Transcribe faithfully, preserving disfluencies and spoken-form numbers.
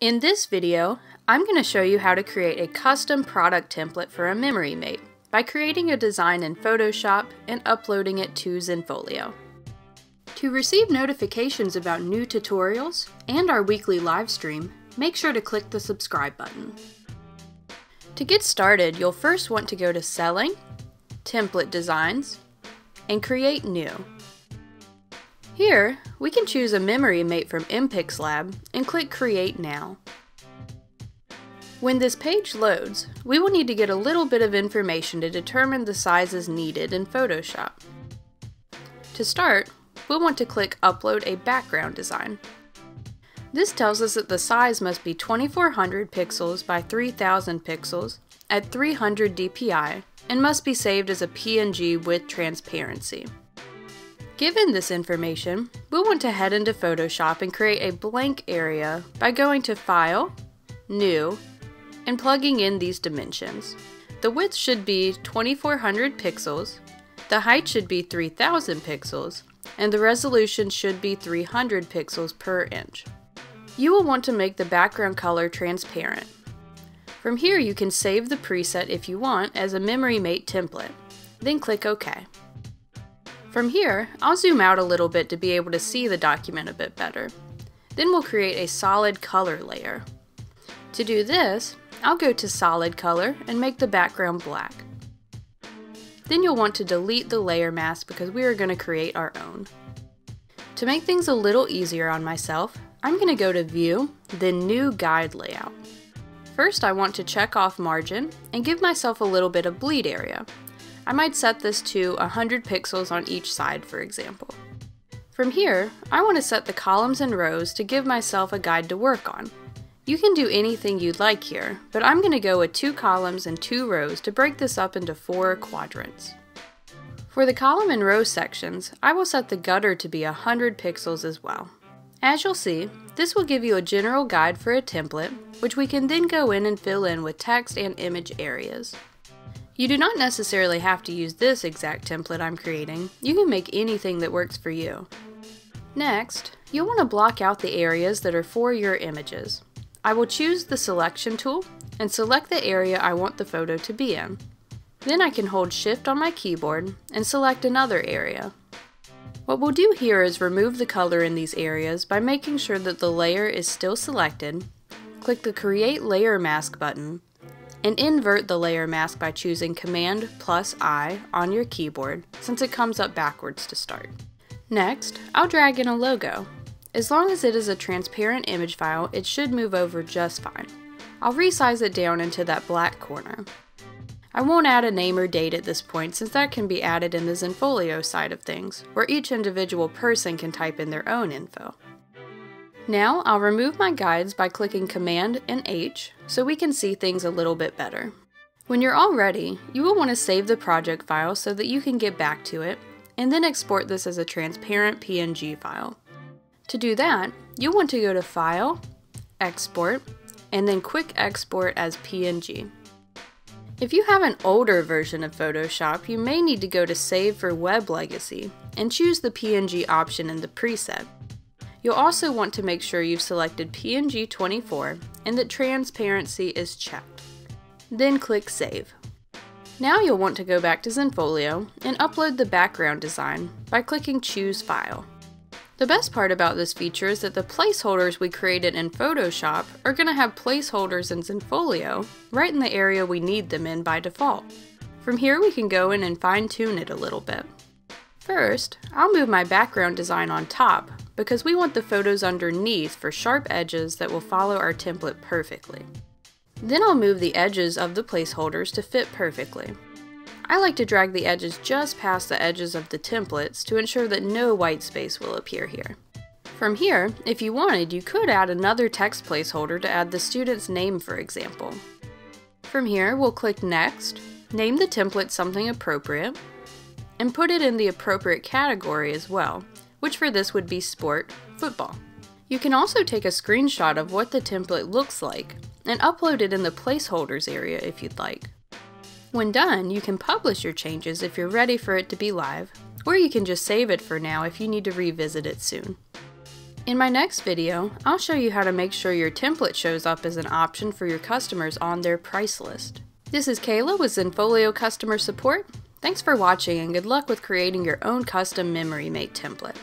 In this video, I'm going to show you how to create a custom product template for a Memory Mate by creating a design in Photoshop and uploading it to Zenfolio. To receive notifications about new tutorials and our weekly live stream, make sure to click the subscribe button. To get started, you'll first want to go to Selling, Template Designs, and Create New. Here, we can choose a Memory Mate from mPixLab and click Create Now. When this page loads, we will need to get a little bit of information to determine the sizes needed in Photoshop. To start, we'll want to click Upload a Background Design. This tells us that the size must be twenty-four hundred pixels by three thousand pixels at three hundred D P I and must be saved as a P N G with transparency. Given this information, we'll want to head into Photoshop and create a blank area by going to File, New, and plugging in these dimensions. The width should be twenty-four hundred pixels, the height should be three thousand pixels, and the resolution should be three hundred pixels per inch. You will want to make the background color transparent. From here, you can save the preset if you want as a Memory Mate template, then click OK. From here, I'll zoom out a little bit to be able to see the document a bit better. Then we'll create a solid color layer. To do this, I'll go to Solid Color and make the background black. Then you'll want to delete the layer mask because we are going to create our own. To make things a little easier on myself, I'm going to go to View, then New Guide Layout. First, I want to check off margin and give myself a little bit of bleed area. I might set this to one hundred pixels on each side, for example. From here, I want to set the columns and rows to give myself a guide to work on. You can do anything you'd like here, but I'm going to go with two columns and two rows to break this up into four quadrants. For the column and row sections, I will set the gutter to be one hundred pixels as well. As you'll see, this will give you a general guide for a template, which we can then go in and fill in with text and image areas. You do not necessarily have to use this exact template I'm creating. You can make anything that works for you. Next, you'll want to block out the areas that are for your images. I will choose the selection tool and select the area I want the photo to be in. Then I can hold Shift on my keyboard and select another area. What we'll do here is remove the color in these areas by making sure that the layer is still selected, click the Create Layer Mask button, and invert the layer mask by choosing Command plus I on your keyboard since it comes up backwards to start. Next, I'll drag in a logo. As long as it is a transparent image file, it should move over just fine. I'll resize it down into that black corner. I won't add a name or date at this point since that can be added in the Zenfolio side of things, where each individual person can type in their own info. Now I'll remove my guides by clicking Command and H so we can see things a little bit better. When you're all ready, you will want to save the project file so that you can get back to it, and then export this as a transparent P N G file. To do that, you'll want to go to File, Export, and then Quick Export as P N G. If you have an older version of Photoshop, you may need to go to Save for Web Legacy and choose the P N G option in the preset. You'll also want to make sure you've selected P N G twenty-four and that transparency is checked. Then click Save. Now you'll want to go back to Zenfolio and upload the background design by clicking Choose File. The best part about this feature is that the placeholders we created in Photoshop are going to have placeholders in Zenfolio right in the area we need them in by default. From here we can go in and fine-tune it a little bit. First, I'll move my background design on top, because we want the photos underneath for sharp edges that will follow our template perfectly. Then I'll move the edges of the placeholders to fit perfectly. I like to drag the edges just past the edges of the templates to ensure that no white space will appear here. From here, if you wanted, you could add another text placeholder to add the student's name, for example. From here, we'll click Next, name the template something appropriate, and put it in the appropriate category as well, which for this would be sport, football. You can also take a screenshot of what the template looks like and upload it in the placeholders area if you'd like. When done, you can publish your changes if you're ready for it to be live, or you can just save it for now if you need to revisit it soon. In my next video, I'll show you how to make sure your template shows up as an option for your customers on their price list. This is Kayla with Zenfolio Customer Support. Thanks for watching and good luck with creating your own custom Memory Mate template.